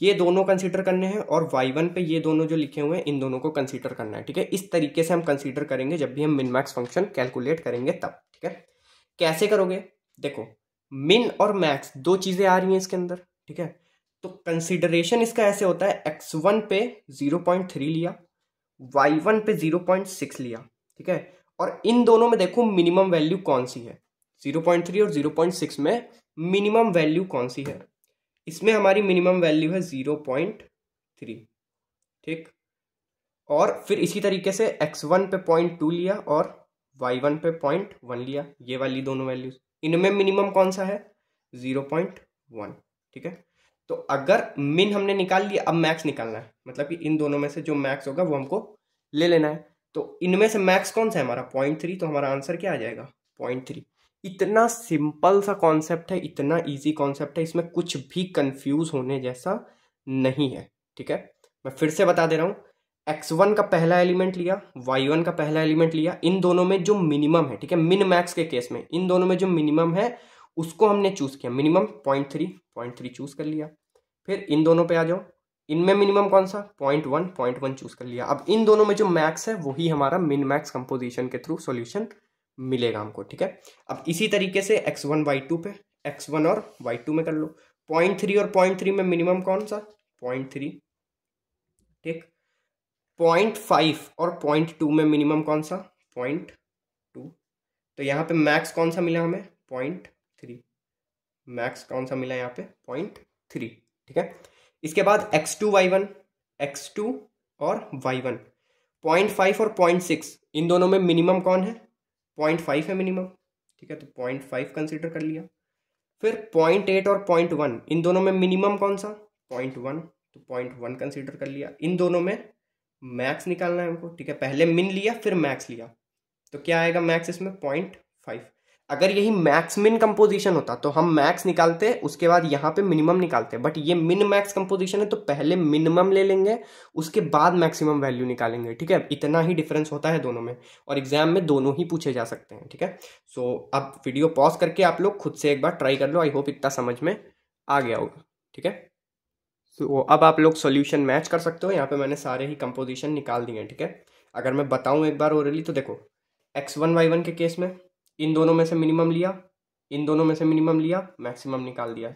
ये दोनों कंसीडर करने हैं, और वाई वन पे ये दोनों जो लिखे हुए हैं इन दोनों को कंसीडर करना है। ठीक है, इस तरीके से हम कंसीडर करेंगे जब भी हम मिन मैक्स फंक्शन कैलकुलेट करेंगे तब। ठीक है, कैसे करोगे, देखो मिन और मैक्स दो चीज़ें आ रही हैं इसके अंदर। ठीक है, तो कंसीडरेशन इसका ऐसे होता है, एक्स वन पे ज़ीरो पॉइंट थ्री लिया, वाई वन पे ज़ीरो पॉइंट सिक्स लिया। ठीक है, और इन दोनों में देखो मिनिमम वैल्यू कौन सी है, ज़ीरो पॉइंट थ्री और ज़ीरो पॉइंट सिक्स में मिनिमम वैल्यू कौन सी है। इसमें हमारी मिनिमम वैल्यू है ज़ीरो पॉइंट थ्री। ठीक, और फिर इसी तरीके से एक्स वन पे पॉइंट टू लिया और वाई वन पे पॉइंट वन लिया, ये वाली दोनों वैल्यूज, इनमें मिनिमम कौन सा है ज़ीरो पॉइंट वन। ठीक है, तो अगर मिन हमने निकाल लिया, अब मैक्स निकालना है, मतलब कि इन दोनों में से जो मैक्स होगा वो हमको ले लेना है। तो इनमें से मैक्स कौन सा है हमारा पॉइंट थ्री, तो हमारा आंसर क्या आ जाएगा पॉइंट थ्री। इतना सिंपल सा कॉन्सेप्ट है, इतना इजी कॉन्सेप्ट है, इसमें कुछ भी कंफ्यूज होने जैसा नहीं है। ठीक है, मैं फिर से बता दे रहा हूँ, एक्स वन का पहला एलिमेंट लिया, वाई वन का पहला एलिमेंट लिया, इन दोनों में जो मिनिमम है, ठीक है मिन मैक्स के केस में इन दोनों में जो मिनिमम है उसको हमने चूज़ किया, minimum point three point three choose कर लिया। फिर इन दोनों पे आ जाओ, इनमें मिनिमम कौन सा point one point one choose कर लिया। अब इन दोनों में जो मैक्स है वही हमारा मिन मैक्स कंपोजिशन के थ्रू सॉल्यूशन मिलेगा हमको। ठीक है, अब इसी तरीके से एक्स वन वाई टू पे, एक्स वन और वाई टू में कर लो, पॉइंट थ्री और पॉइंट थ्री में मिनिमम कौन सा पॉइंट थ्री। ठीक, पॉइंट फाइव और पॉइंट टू में मिनिमम कौन सा पॉइंट टू। तो यहाँ पे मैक्स कौन सा मिला हमें पॉइंट थ्री, मैक्स कौन सा मिला यहाँ पे पॉइंट थ्री। ठीक है, इसके बाद X two Y one, X two और वाई वन, पॉइंट फाइव और पॉइंट सिक्स, इन दोनों में मिनिमम कौन है पॉइंट फाइव है मिनिमम। ठीक है, तो पॉइंट फाइव कंसिडर कर लिया। फिर पॉइंट एट और पॉइंट वन, इन दोनों में मिनिमम कौन सा पॉइंट वन, तो पॉइंट वन कंसिडर कर लिया। इन दोनों में मैक्स निकालना है हमको। ठीक है, पहले मिन लिया फिर मैक्स लिया, तो क्या आएगा मैक्स इसमें पॉइंट फाइव। अगर यही मैक्स मिन कंपोजिशन होता तो हम मैक्स निकालते, उसके बाद यहाँ पे मिनिमम निकालते, बट ये मिन मैक्स कंपोजिशन है तो पहले मिनिमम ले लेंगे उसके बाद मैक्सिमम वैल्यू निकालेंगे। ठीक है, इतना ही डिफरेंस होता है दोनों में, और एग्जाम में दोनों ही पूछे जा सकते हैं। ठीक है, सो अब वीडियो पॉज करके आप लोग खुद से एक बार ट्राई कर लो, आई होप इतना समझ में आ गया होगा। ठीक है, सो अब आप लोग सोल्यूशन मैच कर सकते हो, यहाँ पर मैंने सारे ही कंपोजिशन निकाल दिए हैं। ठीक है, अगर मैं बताऊँ एक बार ओरली तो देखो, एक्स वन वाई वन के केस में इन दोनों में से मिनिमम लिया, इन दोनों में से मिनिमम लिया, मैक्सिमम निकाल दिया।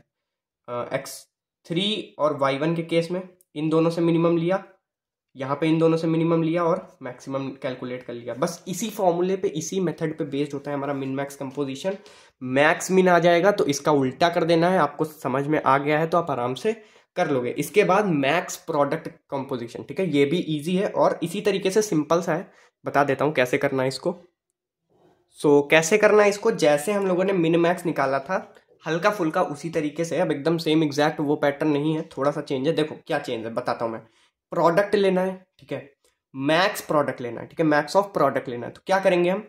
एक्स थ्री और वाई वन के केस में इन दोनों से मिनिमम लिया, यहाँ पे इन दोनों से मिनिमम लिया और मैक्सिमम कैलकुलेट कर लिया। बस इसी फॉर्मूले पे, इसी मेथड पे बेस्ड होता है हमारा min max composition. Max min आ जाएगा तो इसका उल्टा कर देना है, आपको समझ में आ गया है तो आप आराम से कर लोगे। इसके बाद मैक्स प्रोडक्ट कंपोजिशन, ठीक है ये भी ईजी है और इसी तरीके से सिंपल सा है, बता देता हूँ कैसे करना है इसको। सो so, कैसे करना है इसको, जैसे हम लोगों ने मिन मैक्स निकाला था हल्का फुल्का उसी तरीके से, अब एकदम सेम एग्जैक्ट वो पैटर्न नहीं है, थोड़ा सा चेंज है। देखो क्या चेंज है बताता हूँ मैं, प्रोडक्ट लेना है ठीक है, मैक्स प्रोडक्ट लेना है ठीक है, मैक्स ऑफ प्रोडक्ट लेना है। तो क्या करेंगे हम,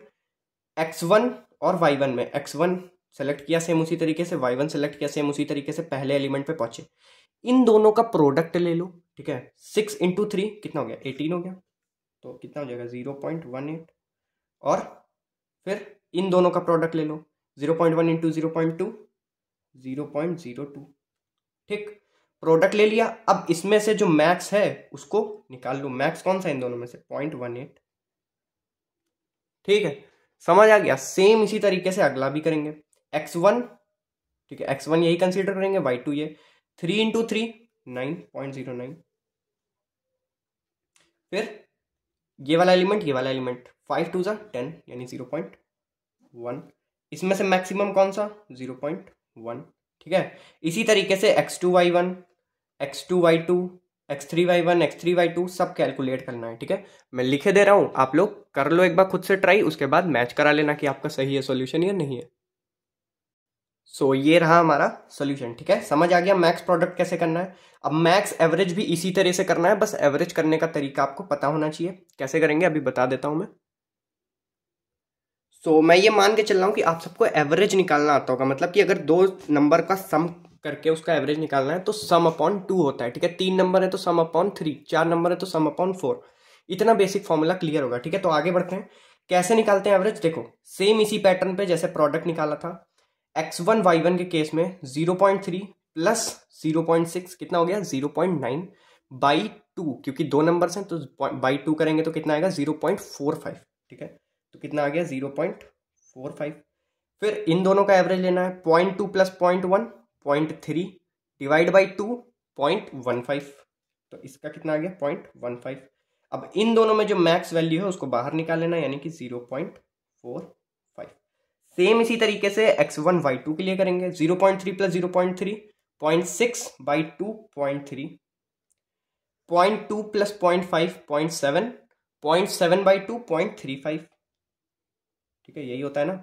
एक्स वन और वाई वन में एक्स वन सेलेक्ट किया सेम उसी तरीके से, वाई वन सेलेक्ट किया सेम उसी तरीके से, पहले एलिमेंट पे पहुंचे, इन दोनों का प्रोडक्ट ले लो। ठीक है, सिक्स इंटू थ्री कितना हो गया एटीन हो गया, तो कितना हो जाएगा ज़ीरो पॉइंट वन एट, और फिर इन दोनों का प्रोडक्ट ले लो zero point one into zero point two zero point zero two. ठीक, प्रोडक्ट ले लिया, अब इसमें से जो मैक्स है उसको निकाल लो, मैक्स कौन सा है इन दोनों में से ज़ीरो पॉइंट वन एट। ठीक है, समझ आ गया, सेम इसी तरीके से अगला भी करेंगे। एक्स वन ठीक है, एक्स वन यही कंसीडर करेंगे, वाई टू ये three into three nine point zero nine, फिर ये वाला एलिमेंट ये वाला एलिमेंट फाइव टू ज़ा टेन यानी ज़ीरो पॉइंट वन, इसमें से मैक्सिमम कौन सा ज़ीरो पॉइंट वन। ठीक है, इसी तरीके से X two Y one, X two Y two, X three Y one, X three Y two सब कैलकुलेट करना है। ठीक है, मैं लिखे दे रहा हूँ, आप लोग कर लो एक बार खुद से ट्राई, उसके बाद मैच करा लेना कि आपका सही है सॉल्यूशन या नहीं है। सो so, ये रहा हमारा सोल्यूशन। ठीक है, समझ आ गया मैक्स प्रोडक्ट कैसे करना है। अब मैक्स एवरेज भी इसी तरह से करना है, बस एवरेज करने का तरीका आपको पता होना चाहिए। कैसे करेंगे अभी बता देता हूं मैं। सो so, मैं ये मान के चल रहा हूँ कि आप सबको एवरेज निकालना आता होगा, मतलब कि अगर दो नंबर का सम करके उसका एवरेज निकालना है तो सम अपॉन टू होता है। ठीक है, तीन नंबर है तो सम अपॉन थ्री, चार नंबर है तो सम अपॉन फोर। इतना बेसिक फॉर्मूला क्लियर होगा। ठीक है, तो आगे बढ़ते हैं, कैसे निकालते हैं एवरेज। देखो सेम इसी पैटर्न पे जैसे प्रोडक्ट निकाला था, एक्स वन वाई वन के केस में zero point three plus zero point six कितना हो गया zero point nine by two, क्योंकि दो नंबर्स हैं तो बाई टू करेंगे तो कितना आएगा ज़ीरो पॉइंट फोर फाइव। ठीक है, तो कितना आ गया ज़ीरो पॉइंट फोर फाइव। फिर इन दोनों का एवरेज लेना है, point two plus point one point three divide by two point one five, तो इसका कितना आ गया पॉइंट वन फाइव। अब इन दोनों में जो मैक्स वैल्यू है उसको बाहर निकाल लेना, यानी कि zero point four five. Same इसी तरीके से एक्स वन वाई टू के लिए करेंगे, zero point three plus zero point three zero point six by two zero point three, zero point two plus zero point five zero point seven, zero point seven by two zero point three five. ठीक है, यही होता है ना।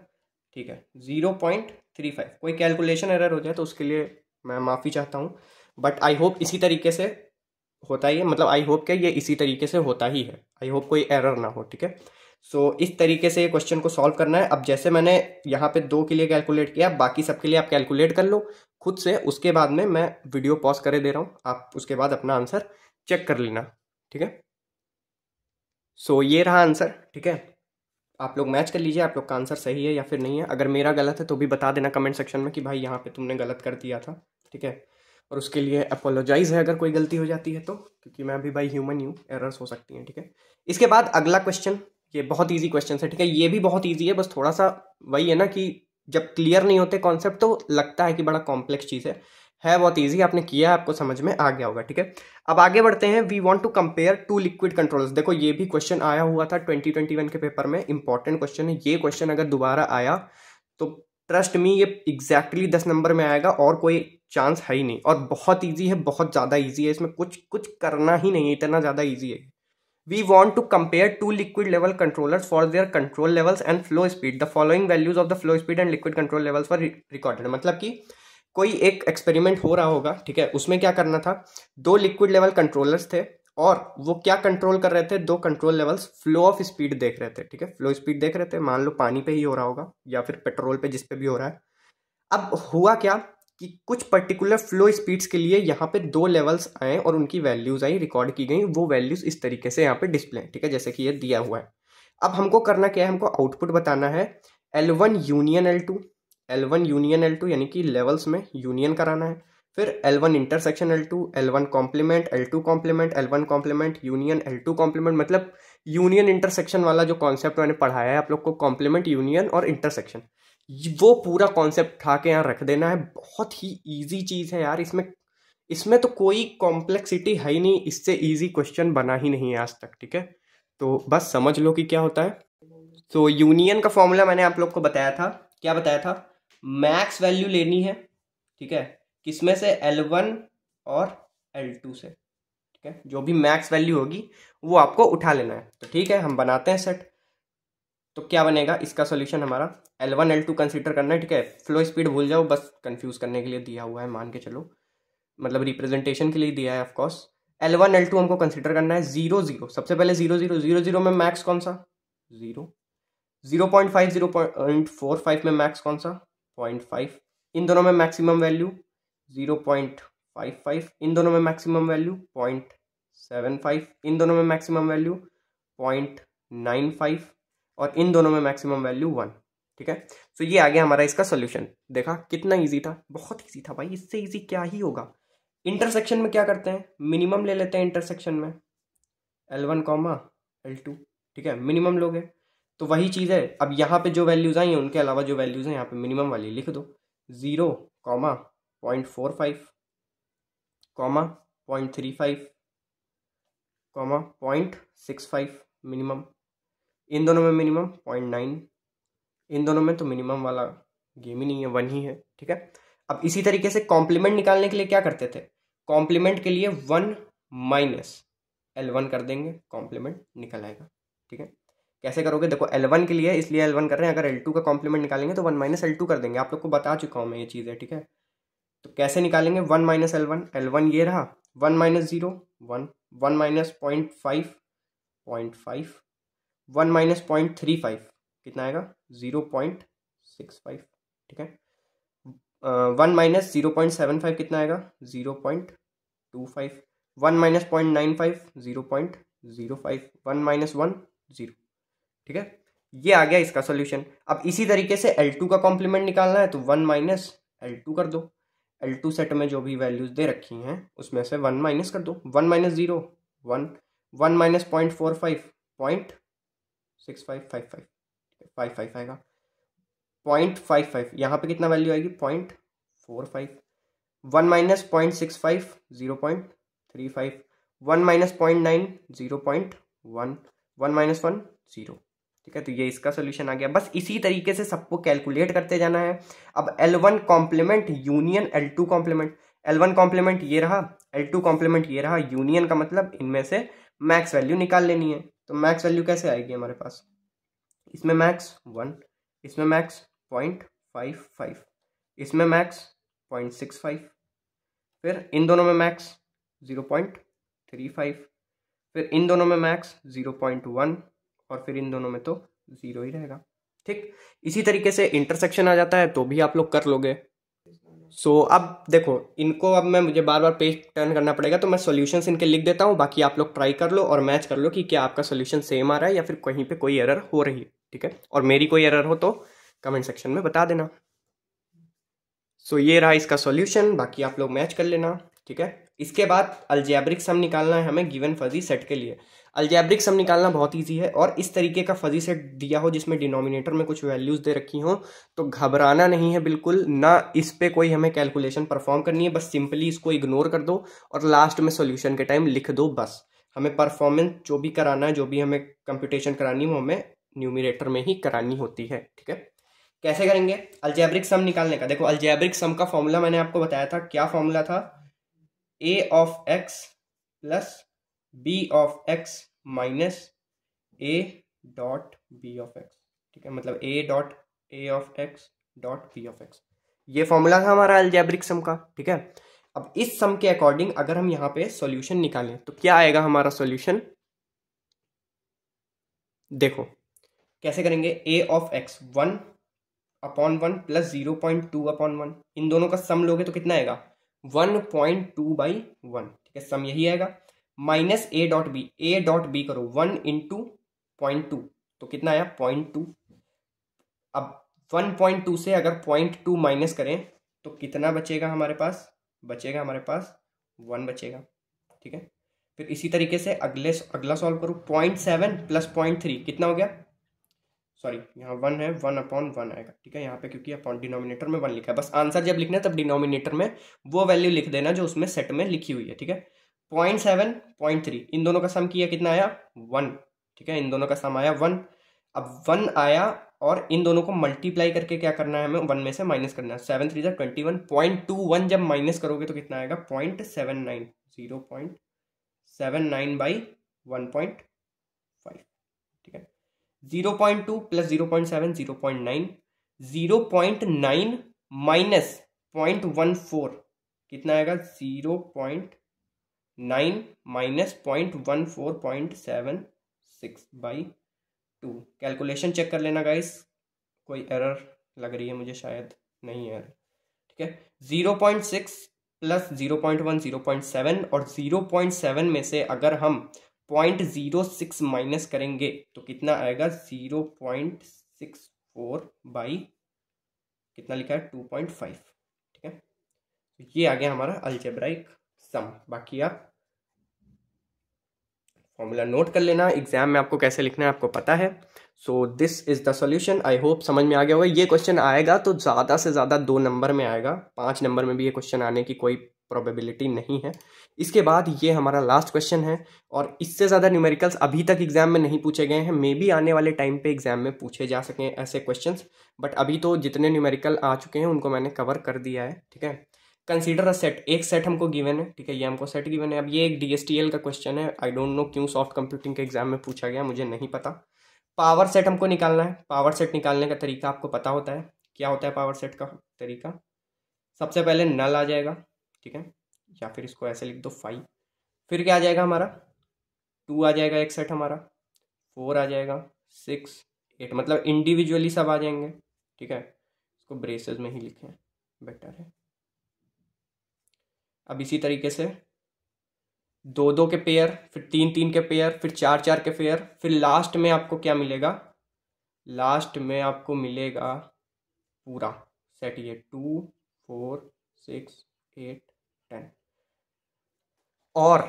ठीक है, zero point three five. कोई calculation error हो जाए तो उसके लिए मैं माफ़ी चाहता हूँ, बट आई होप इसी तरीके से होता ही है, मतलब आई होप क्या ये इसी तरीके से होता ही है, आई होप कोई एरर ना हो। ठीक है, सो so, इस तरीके से ये क्वेश्चन को सॉल्व करना है। अब जैसे मैंने यहाँ पे दो के लिए कैलकुलेट किया, बाकी सब के लिए आप कैलकुलेट कर लो खुद से, उसके बाद में मैं वीडियो पॉज करे दे रहा हूँ, आप उसके बाद अपना आंसर चेक कर लेना। ठीक है, सो ये रहा आंसर। ठीक है, आप लोग मैच कर लीजिए, आप लोग का आंसर सही है या फिर नहीं है। अगर मेरा गलत है तो भी बता देना कमेंट सेक्शन में कि भाई यहाँ पर तुमने गलत कर दिया था। ठीक है, और उसके लिए अपोलोजाइज है अगर कोई गलती हो जाती है तो, क्योंकि मैं अभी भाई ह्यूमन हूँ, एरर्स हो सकती हैं। ठीक है, इसके बाद अगला क्वेश्चन, ये बहुत इजी क्वेश्चन है। ठीक है, ये भी बहुत इजी है, बस थोड़ा सा वही है ना कि जब क्लियर नहीं होते कॉन्सेप्ट तो लगता है कि बड़ा कॉम्प्लेक्स चीज़ है है बहुत इजी, आपने किया है आपको समझ में आ गया होगा। ठीक है, अब आगे बढ़ते हैं। We want to compare two liquid controllers. देखो ये भी क्वेश्चन आया हुआ था ट्वेंटी ट्वेंटी वन के पेपर में, इंपॉर्टेंट क्वेश्चन है ये क्वेश्चन, अगर दोबारा आया तो ट्रस्ट मी ये एग्जैक्टली दस नंबर में आएगा और कोई चांस है ही नहीं, और बहुत इजी है, बहुत ज़्यादा इजी है, इसमें कुछ कुछ करना ही नहीं है, इतना ज़्यादा इजी है। We want to compare two liquid level controllers for their control levels and flow speed, the following values of the flow speed and liquid control levels for recorded. मतलब कि कोई एक एक्सपेरिमेंट हो रहा होगा। ठीक है, उसमें क्या करना था, दो लिक्विड लेवल कंट्रोलर्स थे और वो क्या कंट्रोल कर रहे थे, दो control levels flow of speed देख रहे थे। ठीक है, फ्लो स्पीड देख रहे थे, मान लो पानी पे ही हो रहा होगा या फिर पेट्रोल पे, जिस पे भी हो रहा है। अब हुआ क्या कि कुछ पर्टिकुलर फ्लो स्पीड्स के लिए यहाँ पे दो लेवल्स आए और उनकी वैल्यूज आई, रिकॉर्ड की गई, वो वैल्यूज इस तरीके से यहाँ पे डिस्प्ले। ठीक है, जैसे कि ये दिया हुआ है। अब हमको करना क्या है, हमको आउटपुट बताना है L one union L two, L one union L two यानी कि लेवल्स में यूनियन कराना है, फिर L one intersection L two, L one complement, L two complement, L one complement, union L two complement, मतलब union intersection वाला जो concept मैंने पढ़ाया है आप लोग को, कॉम्प्लीमेंट, यूनियन और इंटरसेक्शन, वो पूरा कॉन्सेप्ट उठा के यहाँ रख देना है। बहुत ही ईजी चीज़ है यार, इसमें इसमें तो कोई कॉम्प्लेक्सिटी है ही नहीं, इससे ईजी क्वेश्चन बना ही नहीं है आज तक। ठीक है, तो बस समझ लो कि क्या होता है। तो यूनियन का फॉर्मूला मैंने आप लोग को बताया था, क्या बताया था, मैक्स वैल्यू लेनी है। ठीक है, इसमें से एल वन और एल टू से, ठीक है, जो भी मैक्स वैल्यू होगी वो आपको उठा लेना है। तो ठीक है, हम बनाते हैं सेट। तो क्या बनेगा इसका सॉल्यूशन हमारा, L one L two consider करना है। ठीक है, फ्लो स्पीड भूल जाओ, बस कंफ्यूज करने के लिए दिया हुआ है, मान के चलो, मतलब रिप्रेजेंटेशन के लिए दिया है of course. L one L two हमको कंसीडर करना है, जीरो जीरो सबसे पहले, जीरो जीरो जीरो जीरो में मैक्स कौन सा, zero, zero point five zero point four five में मैक्स कौन सा, पॉइंट फाइव, इन दोनों में maximum value zero point five five, इन दोनों में maximum value zero point seven five, इन दोनों में maximum value zero point nine five और इन दोनों में मैक्सिमम वैल्यू वन। ठीक है, सो so, ये आ गया हमारा इसका सॉल्यूशन। देखा कितना इजी था, बहुत इजी था भाई, इससे इजी क्या ही होगा। इंटरसेक्शन में क्या करते हैं, मिनिमम ले लेते हैं इंटरसेक्शन में, L one comma L two. ठीक है, मिनिमम लोगे तो वही चीज़ है, अब यहाँ पे जो वैल्यूज़ आई हैं उनके अलावा जो वैल्यूज़ हैं यहाँ पे मिनिमम वाली लिख दो, zero comma point four five comma point three five comma point six five minimum, इन दोनों में मिनिमम पॉइंट नाइन, इन दोनों में तो मिनिमम वाला गेम ही नहीं है, वन ही है। ठीक है, अब इसी तरीके से कॉम्प्लीमेंट निकालने के लिए क्या करते थे, कॉम्प्लीमेंट के लिए वन माइनस एल वन कर देंगे, कॉम्प्लीमेंट निकल आएगा। ठीक है, कैसे करोगे, देखो एल वन के लिए इसलिए एल वन कर रहे हैं, अगर एल टू का कॉम्प्लीमेंट निकालेंगे तो वन माइनस एल टू कर देंगे। आप लोग को बता चुका हूँ मैं ये चीज़ है, ठीक है। तो कैसे निकालेंगे, one minus L one, L one ये रहा, one minus zero one, one minus point five point five, one minus point three five कितना आएगा, जीरो पॉइंट सिक्स फाइव, ठीक है। One minus zero point seven five कितना आएगा, zero point two five, one minus point nine five, zero point zero five, one minus one, zero, ठीक है। ये आ गया इसका सॉल्यूशन। अब इसी तरीके से एल टू का कॉम्प्लीमेंट निकालना है तो वन माइनस एल टू कर दो, एल टू सेट में जो भी वैल्यूज दे रखी हैं उसमें से वन माइनस कर दो, one minus zero one, one minus point four five point six five five five five five आएगा, पॉइंट फाइव फाइव यहाँ पर कितना वैल्यू आएगी, point four five, one minus point six five, zero point three five, one minus point nine, zero point one, one minus one, zero, ठीक है। तो ये इसका सोल्यूशन आ गया। बस इसी तरीके से सबको कैलकुलेट करते जाना है। अब L one complement union L two complement, L one complement ये रहा, एल टू कॉम्प्लीमेंट ये रहा, यूनियन का मतलब इनमें से मैक्स वैल्यू निकाल लेनी है। तो मैक्स वैल्यू कैसे आएगी हमारे पास, इसमें मैक्स वन, इसमें मैक्स पॉइंट फाइव फाइव, इसमें मैक्स पॉइंट सिक्स फाइव, फिर इन दोनों में max zero point three five, फिर इन दोनों में मैक्स जीरो पॉइंट वन, और फिर इन दोनों में तो जीरो ही रहेगा, ठीक। इसी तरीके से इंटरसेक्शन आ जाता है तो भी आप लोग कर लोगे। सो so, अब देखो इनको, अब मैं मुझे बार बार पेज टर्न करना पड़ेगा तो मैं सॉल्यूशंस इनके लिख देता हूँ, बाकी आप लोग ट्राई कर लो और मैच कर लो कि क्या आपका सॉल्यूशन सेम आ रहा है या फिर कहीं पे कोई एरर हो रही है, ठीक है। और मेरी कोई एरर हो तो कमेंट सेक्शन में बता देना। सो so, ये रहा इसका सॉल्यूशन, बाकी आप लोग मैच कर लेना, ठीक है। इसके बाद अलजेब्रिक सम निकालना है हमें गिवन फजी सेट के लिए। अलजेब्रिक सम निकालना बहुत इजी है, और इस तरीके का फजी सेट दिया हो जिसमें डिनोमिनेटर में कुछ वैल्यूज़ दे रखी हो तो घबराना नहीं है बिल्कुल, ना इस पे कोई हमें कैलकुलेशन परफॉर्म करनी है, बस सिंपली इसको इग्नोर कर दो और लास्ट में सॉल्यूशन के टाइम लिख दो। बस हमें परफॉर्मेंस जो भी कराना है, जो भी हमें कंप्यूटेशन करानी हो, हमें न्यूमिनेटर में ही करानी होती है, ठीक है। कैसे करेंगे अलजेब्रिक सम निकालने का, देखो अलजेब्रिक सम का फॉर्मूला मैंने आपको बताया था, क्या फॉर्मूला था, A of X plus B of X minus A dot B of X, ठीक है। मतलब A dot A of X dot B of X, ये फॉर्मूला था हमारा अलजेब्रिक सम का, ठीक है। अब इस सम के अकॉर्डिंग अगर हम यहाँ पे सॉल्यूशन निकालें तो क्या आएगा हमारा सॉल्यूशन, देखो कैसे करेंगे, A of X one upon one plus zero point two upon one, इन दोनों का सम लोगे तो कितना आएगा, one point two by one, ठीक है। सम यही आएगा, minus A dot B, A dot B करो वन इंटू पॉइंट टू तो कितना आया, पॉइंट टू। अब वन पॉइंट टू से अगर पॉइंट टू माइनस करें तो कितना बचेगा हमारे पास, बचेगा हमारे पास वन बचेगा, ठीक है। फिर इसी तरीके से अगले अगला सॉल्व करो, point seven plus point three कितना हो गया, सॉरी यहाँ वन है, वन अपॉन वन आएगा, ठीक है। यहाँ पे क्योंकि अपॉन डिनोमिनेटर में वन लिखा है, बस आंसर जब लिखना है तब डिनोमिनेटर में वो वैल्यू लिख देना जो उसमें सेट में लिखी हुई है, ठीक है। पॉइंट सेवन पॉइंट थ्री इन दोनों का सम किया कितना आया, वन, ठीक है। इन दोनों का सम आया वन। अब वन आया और इन दोनों को मल्टीप्लाई करके क्या करना है हमें, वन में से माइनस करना है, seven three twenty one, point two one जब माइनस करोगे तो कितना आएगा, point seven nine, zero point seven nine by one point five, ठीक है। Zero point two plus zero point seven, zero point nine, zero point nine minus point one four कितना आएगा, zero point nine minus point one four point seven six by two. Calculation check कर लेना guys, कोई error लग रही है मुझे, शायद नहीं है, ठीक है। Zero point six plus zero point one, zero point seven, और जीरो पॉइंट सेवन में से अगर हम पॉइंट जीरो सिक्स माइनस करेंगे तो कितना आएगा, zero point six four by कितना लिखा है, टू पॉइंट फाइव, ठीक है। तो ये आ गया हमारा अलजेब्राइक सम। बाकी आप फॉर्मूला नोट कर लेना, एग्जाम में आपको कैसे लिखना है आपको पता है। So this is the solution, I hope समझ में आ गया होगा। ये क्वेश्चन आएगा तो ज़्यादा से ज़्यादा दो नंबर में आएगा, पाँच नंबर में भी ये क्वेश्चन आने की कोई प्रोबेबिलिटी नहीं है। इसके बाद ये हमारा लास्ट क्वेश्चन है, और इससे ज़्यादा न्यूमेरिकल्स अभी तक एग्जाम में नहीं पूछे गए हैं, मे बी आने वाले टाइम पे एग्जाम में पूछे जा सकें ऐसे क्वेश्चंस, बट अभी तो जितने न्यूमेरिकल आ चुके हैं उनको मैंने कवर कर दिया है, ठीक है। कंसीडर अ सेट, एक सेट हमको गिवन है, ठीक है, ये हमको सेट गिवन है। अब ये एक डी एस टी एल का क्वेश्चन है, आई डोंट नो क्यों सॉफ्ट कंप्यूटिंग के एग्जाम में पूछा गया, मुझे नहीं पता, पावर सेट हमको निकालना है। पावर सेट निकालने का तरीका आपको पता होता है, क्या होता है पावर सेट का तरीका। सबसे पहले नल आ जाएगा, ठीक है, या फिर इसको ऐसे लिख दो फाइव। फिर क्या आ जाएगा हमारा, टू आ जाएगा एक सेट हमारा, फोर आ जाएगा, सिक्स, एट, मतलब इंडिविजुअली सब आ जाएंगे, ठीक है। इसको ब्रेसेस में ही लिखें बेटर है। अब इसी तरीके से दो दो के पेयर, फिर तीन तीन के पेयर, फिर चार चार के पेयर, फिर लास्ट में आपको क्या मिलेगा, लास्ट में आपको मिलेगा पूरा सेट, ये two four six eight ten. और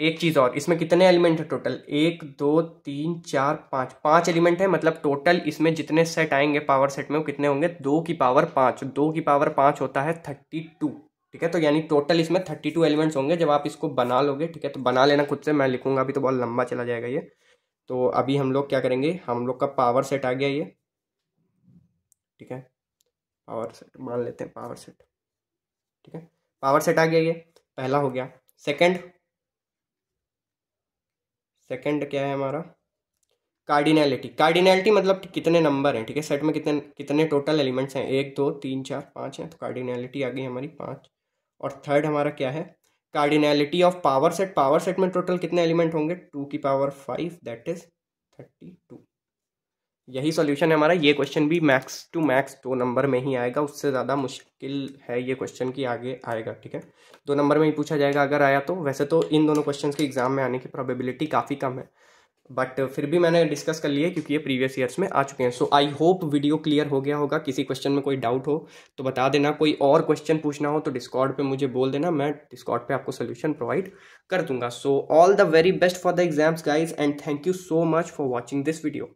एक चीज़ और, इसमें कितने एलिमेंट है टोटल, एक दो तीन चार पाँच, पाँच एलिमेंट है। मतलब टोटल इसमें जितने सेट आएंगे पावर सेट में वो कितने होंगे, दो की पावर पाँच, दो की पावर पाँच होता है थर्टी टू, ठीक है। तो यानी टोटल इसमें थर्टी टू एलिमेंट्स होंगे जब आप इसको बना लोगे, ठीक है। तो बना लेना खुद से, मैं लिखूंगा अभी तो बहुत लंबा चला जाएगा ये। तो अभी हम लोग क्या करेंगे, हम लोग का पावर सेट आ गया ये, ठीक है, पावर सेट मान लेते हैं पावर सेट, ठीक है, पावर सेट आ गया ये, पहला हो गया। सेकंड, सेकंड क्या है हमारा, कार्डिनैलिटी। कार्डिनैलिटी मतलब कितने नंबर हैं, ठीक है, सेट में कितने कितने टोटल एलिमेंट्स हैं, एक दो तीन चार पाँच हैं, तो कार्डिनैलिटी आ गई हमारी पाँच। और थर्ड हमारा क्या है, cardinality of power set. Power set में टोटल कितने एलिमेंट होंगे, टू की power five, that is thirty two. यही सॉल्यूशन है हमारा। ये क्वेश्चन भी मैक्स टू मैक्स दो नंबर में ही आएगा, उससे ज़्यादा मुश्किल है ये क्वेश्चन कि आगे आएगा, ठीक है, दो नंबर में ही पूछा जाएगा अगर आया तो। वैसे तो इन दोनों क्वेश्चन के एग्जाम में आने की प्रोबेबिलिटी काफ़ी कम है, बट फिर भी मैंने डिस्कस कर लिया क्योंकि ये प्रीवियस ईयर्स में आ चुके हैं। So I hope video clear हो गया होगा। किसी क्वेश्चन में कोई डाउट हो तो बता देना, कोई और क्वेश्चन पूछना हो तो डिस्कॉर्ड पे मुझे बोल देना, मैं डिस्कॉर्ड पे आपको सोल्यूशन प्रोवाइड कर दूंगा। So all the very best for the exams guys, and thank you so much for watching this video.